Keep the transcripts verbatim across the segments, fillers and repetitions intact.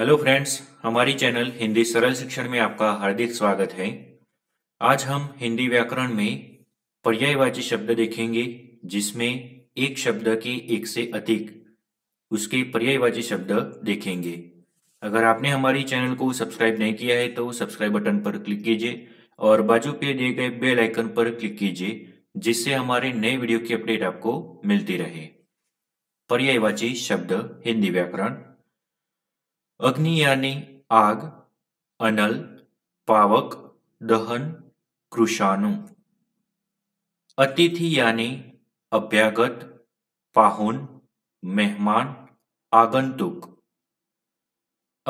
Hello friends, हमारी channel Hindi सरल शिक्षण में आपका हार्दिक स्वागत है। आज हम हिंदी व्याकरण में पर्यायवाची शब्द देखेंगे, जिसमें एक शब्द के एक से अधिक उसके पर्यायवाची शब्द देखेंगे। अगर आपने हमारी चैनल को सब्सक्राइब नहीं किया है तो सब्सक्राइब बटन पर क्लिक कीजिए और बाजू पे दिए गए बेल आइकन पर क्लिक कीजिए, जिससे हमारे नए वीडियो की अपडेट आपको मिलती रहे। पर्यायवाची शब्द हिंदी व्याकरण: अग्नि यानी आग, अनल, पावक, दहन, कृषाणु। अतिथि यानी अभ्यागत, पाहुन, मेहमान, आगंतुक।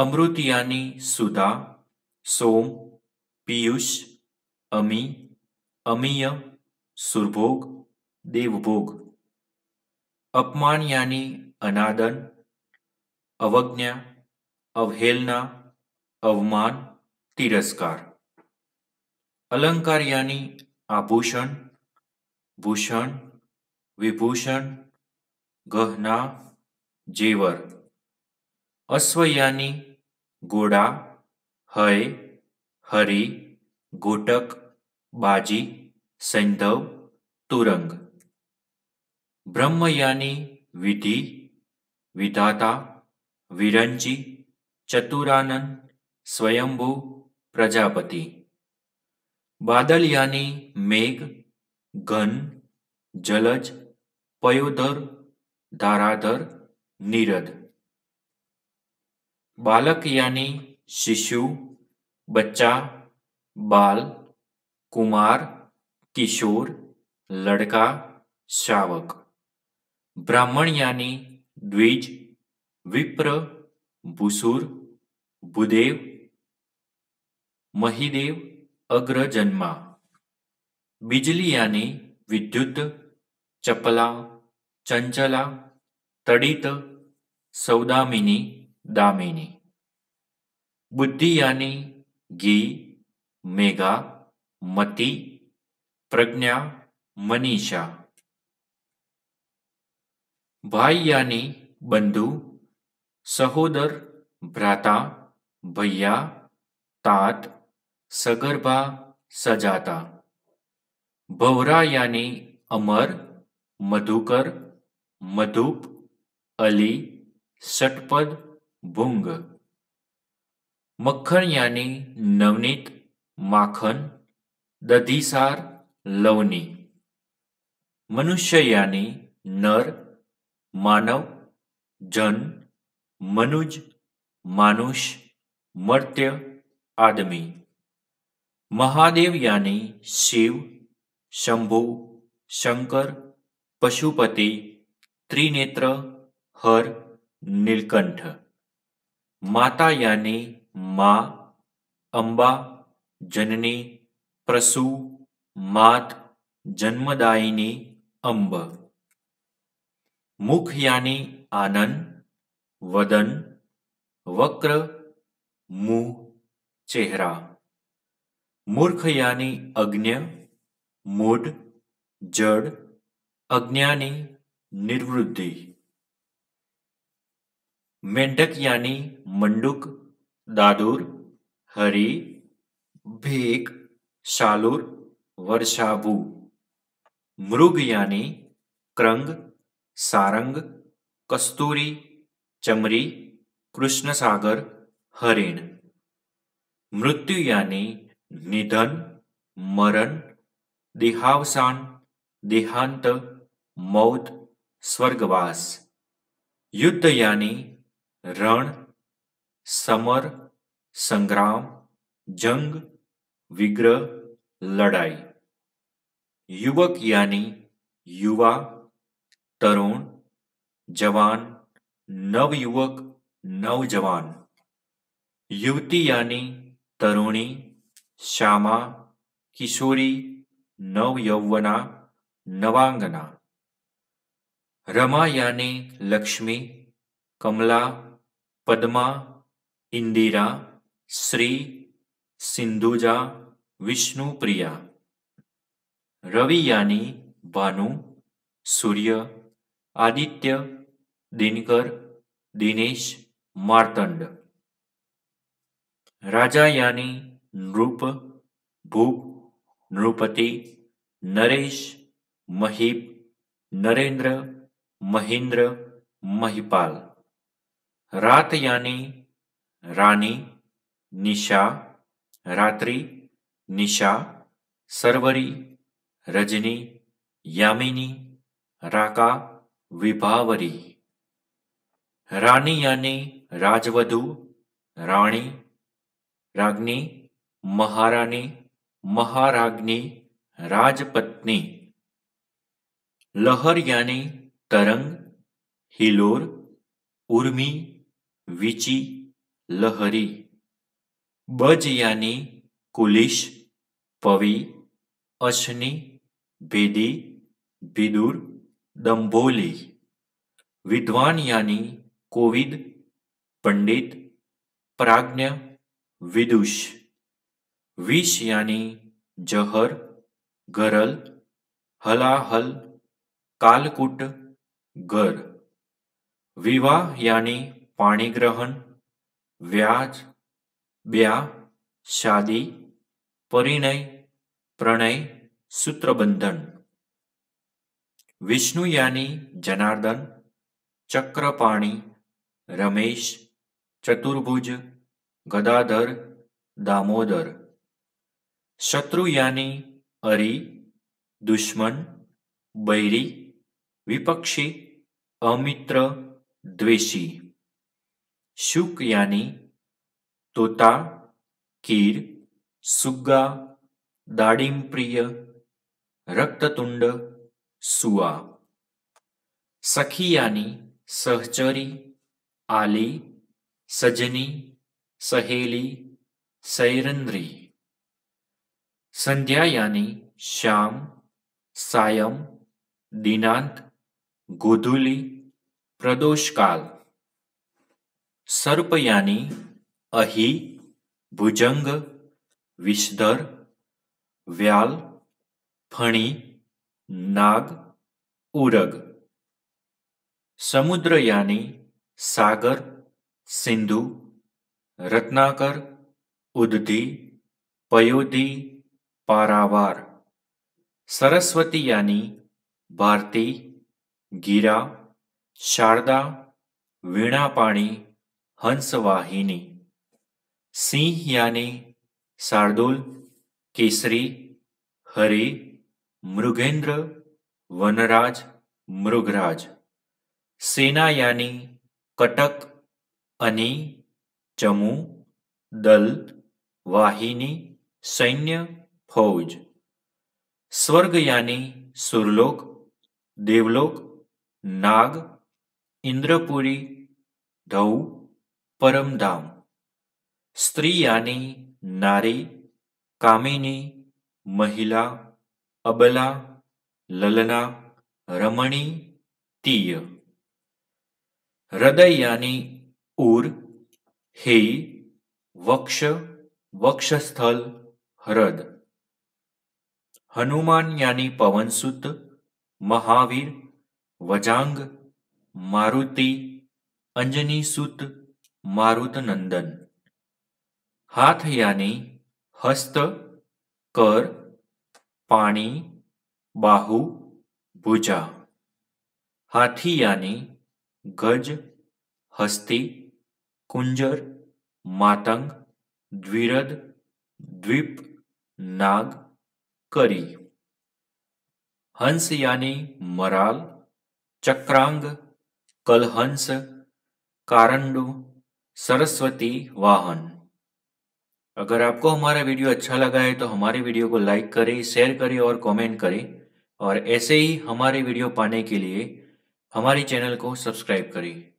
अमृत यानी सुधा, सोम, पीयूष, अमी, अमीय, सुरभोग, देवभोग। अपमान यानी अनादर, अवज्ञा, अवहेलना, अवमान, तिरस्कार। अलंकार यानी आभूषण, भूषण, विभूषण, गहना, जेवर। अश्व यानी घोड़ा, हय, हरी, गोटक, बाजी, सैंधव, तुरंग। ब्रह्म यानी विधि, विधाता, विरंची, चतुरानंद, स्वयंभू, प्रजापति। बादल यानी मेघ, घन, जलज, पयोधर, धाराधर, नीरद। बालक यानी शिशु, बच्चा, बाल, कुमार, किशोर, लड़का, शावक। ब्राह्मण यानी द्विज, विप्र, भूसुर, भूदेव, महीदेव, अग्रजन्मा। बिजली यानी विद्युत, चपला, चंचला, तड़ित, सौदामिनी, दामिनी। बुद्धि यानी घी, मेघा, मति, प्रज्ञा, मनीषा। भाई यानी बंधु, सहोदर, भ्राता, भैया, तात, सगर्भा, सजाता। भवरा यानी अमर, मधुकर, मधुप, अली, षटपद, भुंग। मक्खन यानी नवनीत, माखन, दधीसार, लवनी। मनुष्य यानी नर, मानव, जन, मनुज, मानुष, मर्त्य, आदमी। महादेव यानी शिव, शंभु, शंकर, पशुपति, त्रिनेत्र, हर, नीलकंठ। माता यानी माँ, अंबा, जननी, प्रसू, मात, जन्मदायिनी, अंब। मुख यानी आनंद, वदन, वक्र, मुंह, चेहरा। मूर्ख यानी अज्ञ, मूढ़, जड़, अज्ञानी, निर्वृद्धि। मेंढक यानी मंडूक, दादूर, हरी, भेक, शालूर, वर्षाभू। मृग यानी क्रंग, सारंग, कस्तूरी, चमरी, कृष्णसागर, हरिण। मृत्यु यानी निधन, मरण, देहावसान, देहांत, मौत, स्वर्गवास। युद्ध यानी रण, समर, संग्राम, जंग, विग्रह, लड़ाई। युवक यानी युवा, तरुण, जवान, नवयुवक, नवजवान। युवती यानी तरुणी, श्यामा, किशोरी, नवयौवना, नवांगना। रमा यानी लक्ष्मी, कमला, पद्मा, इंदिरा, श्री, सिंधुजा, विष्णुप्रिया। रवि यानी भानु, सूर्य, आदित्य, दिनकर, दिनेश, मार्तंड। राजा यानी नृप, भूप, नृपति, नरेश, महीप, नरेंद्र, महेंद्र, महिपाल। रात यानी रानी, निशा, रात्रि, निशा, सरवरी, रजनी, यामिनी, राका, विभावरी। रानी यानी राजवधु, राणी, रागनी, महारानी, महारागनी, राजपत्नी। लहर यानी तरंग, हिलोर, उर्मी, वीची, लहरी। बज यानी कुलिश, पवी, अशनी, भेदी, बिदुर, दंभोली। विद्वान यानी कोविद, पंडित, प्राज्ञ, विदुष। विष यानी जहर, गरल, हलाहल, कालकूट, गर। विवाह यानी पाणी ग्रहण, व्याज, ब्याह, शादी, परिणय, प्रणय, सूत्रबंधन। विष्णु यानी जनार्दन, चक्रपाणी, रमेश, चतुर्भुज, गदाधर, दामोदर। शत्रु यानी अरी, दुश्मन, बैरी, विपक्षी, अमित्र, द्वेषी। शुक यानी तोता, कीर, सुग्गा, दाड़िम प्रिय, रक्ततुंड, सुआ। सखी यानी सहचरी, आली, सजनी, सहेली, सैरंद्री। संध्या यानी शाम, सायम, दिनांत, गोधूली, प्रदोषकाल। सर्प यानी अहि, भुजंग, विषधर, व्याल, फणी, नाग, उरग। समुद्र यानी सागर, सिंधु, रत्नाकर, उदधि, पयोधि, पारावार। सरस्वती यानी भारती, गिरा, शारदा, वीणापाणी, हंसवाहिनी। सिंह यानी शार्दूल, केसरी, हरि, मृगेंद्र, वनराज, मृगराज। सेना यानी कटक, अनि, चमू, दल, वाहिनी, सैन्य, फौज। स्वर्ग यानी सुरलोक, देवलोक, नाग, इंद्रपुरी, धौ, परमधाम। स्त्री यानी नारी, कामिनी, महिला, अबला, ललना, रमणी, तीय। हृदय यानी उर, हे, वक्ष, वक्षस्थल, हृद। हनुमान यानी पवनसुत, महावीर, वजांग, मारुति, अंजनी सुत, मारुत नंदन। हाथ यानी हस्त, कर, पाणी, बाहु, भुजा। हाथी यानी गज, हस्ती, कुंजर, मातंग, द्विरद, द्वीप, नाग, करी। हंस यानी मराल, चक्रांग, कलहंस, कारंडो, सरस्वती वाहन। अगर आपको हमारा वीडियो अच्छा लगा है तो हमारे वीडियो को लाइक करें, शेयर करें और कमेंट करें, और ऐसे ही हमारे वीडियो पाने के लिए हमारे चैनल को सब्सक्राइब करें।